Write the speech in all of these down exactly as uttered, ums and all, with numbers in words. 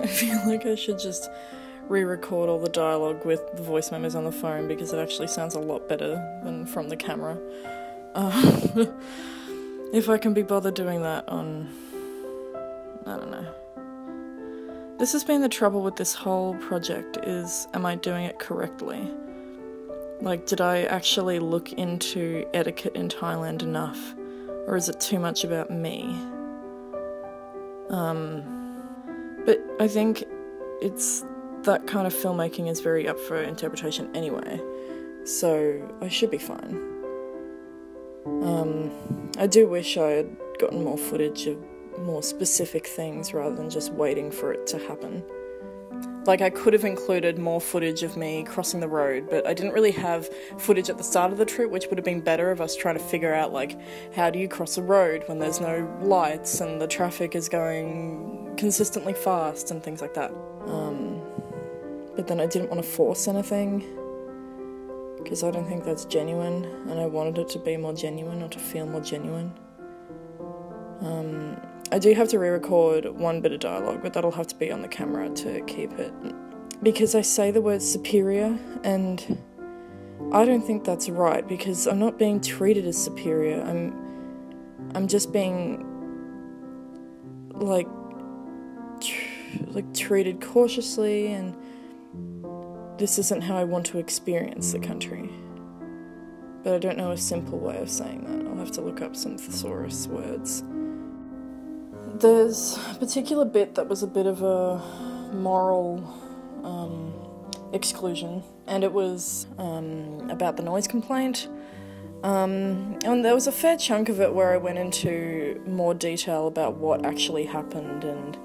I feel like I should just re-record all the dialogue with the voice memos on the phone because it actually sounds a lot better than from the camera. Uh, if I can be bothered doing that on... I don't know. This has been the trouble with this whole project, is am I doing it correctly? Like, did I actually look into etiquette in Thailand enough? Or is it too much about me? Um, but I think it's... that kind of filmmaking is very up for interpretation anyway, so I should be fine. Um, I do wish I had gotten more footage of more specific things rather than just waiting for it to happen. Like, I could have included more footage of me crossing the road, but I didn't really have footage at the start of the trip, which would have been better of us trying to figure out, like, how do you cross a road when there's no lights and the traffic is going consistently fast and things like that. Um, but then I didn't want to force anything, because I don't think that's genuine, and I wanted it to be more genuine or to feel more genuine. Um... I do have to re-record one bit of dialogue, but that'll have to be on the camera to keep it. Because I say the word superior, and I don't think that's right, because I'm not being treated as superior. I'm I'm just being, like, tr- like treated cautiously, and this isn't how I want to experience the country. But I don't know a simple way of saying that. I'll have to look up some thesaurus words. There's a particular bit that was a bit of a moral um, exclusion, and it was um, about the noise complaint. Um, and there was a fair chunk of it where I went into more detail about what actually happened, and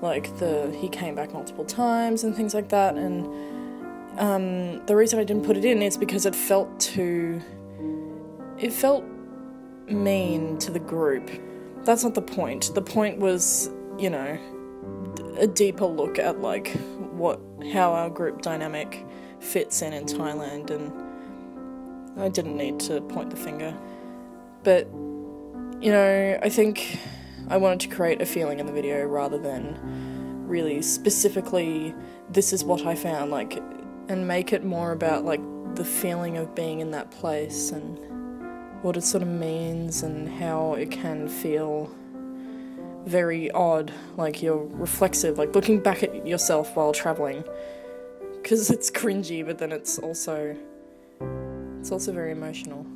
like the he came back multiple times and things like that. And um, the reason I didn't put it in is because it felt too, it felt mean to the group. That's not the point. The point was, you know, a deeper look at, like, what, how our group dynamic fits in in Thailand, and I didn't need to point the finger. But, you know, I think I wanted to create a feeling in the video rather than really specifically, this is what I found, like, and make it more about, like, the feeling of being in that place, and what it sort of means, and how it can feel very odd, like you're reflexive, like looking back at yourself while travelling, because it's cringy, but then it's also, it's also very emotional.